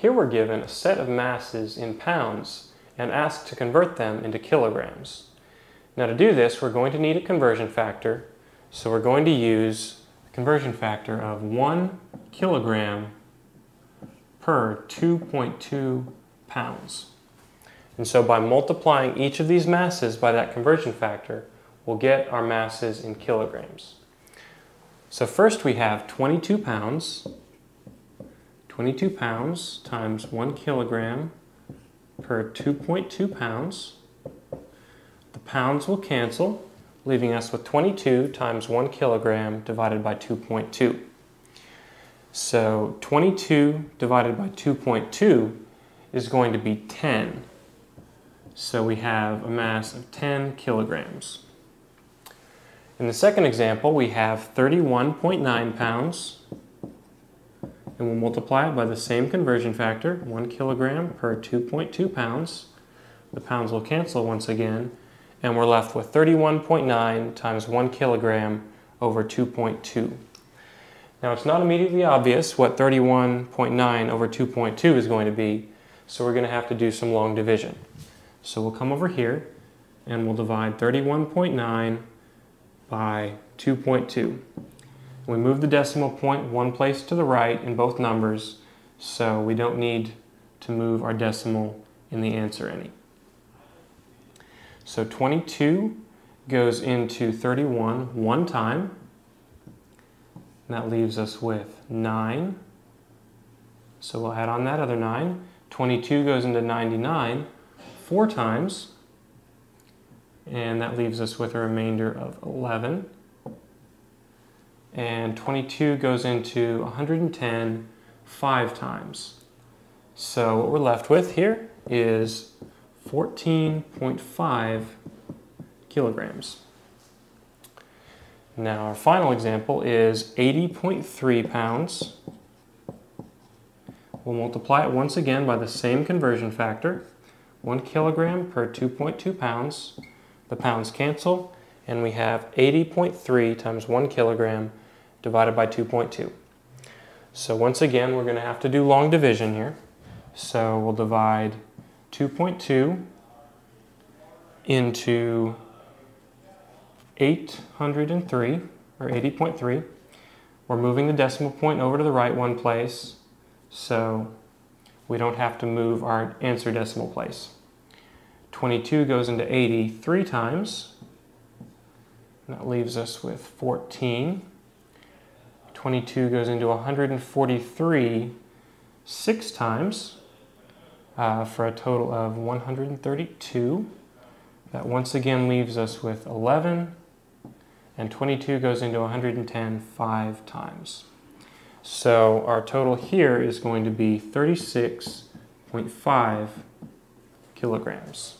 Here we're given a set of masses in pounds and asked to convert them into kilograms. Now to do this, we're going to need a conversion factor, so we're going to use a conversion factor of 1 kilogram per 2.2 pounds. And so by multiplying each of these masses by that conversion factor, we'll get our masses in kilograms. So first we have 22 pounds. 22 pounds times 1 kilogram per 2.2 pounds. The pounds will cancel, leaving us with 22 times 1 kilogram divided by 2.2. So 22 divided by 2.2 is going to be 10. So we have a mass of 10 kilograms. In the second example, we have 31.9 pounds, and we'll multiply it by the same conversion factor, 1 kilogram per 2.2 pounds. The pounds will cancel once again, and we're left with 31.9 times 1 kilogram over 2.2. Now it's not immediately obvious what 31.9 over 2.2 is going to be, so we're going to have to do some long division. So we'll come over here and we'll divide 31.9 by 2.2. We move the decimal point one place to the right in both numbers, so we don't need to move our decimal in the answer any. So 22 goes into 31 one time, and that leaves us with 9. So we'll add on that other 9. 22 goes into 99 4 times, and that leaves us with a remainder of 11. And 22 goes into 110 5 times. So what we're left with here is 14.5 kilograms. Now our final example is 80.3 pounds. We'll multiply it once again by the same conversion factor, 1 kilogram per 2.2 pounds. The pounds cancel, and we have 80.3 times 1 kilogram divided by 2.2. So once again, we're going to have to do long division here. So we'll divide 2.2 into 803, or 80.3. We're moving the decimal point over to the right one place, so we don't have to move our answer decimal place. 22 goes into 80 3 times. That leaves us with 14. 22 goes into 143 6 times for a total of 132. That once again leaves us with 11. And 22 goes into 110 5 times. So our total here is going to be 36.5 kilograms.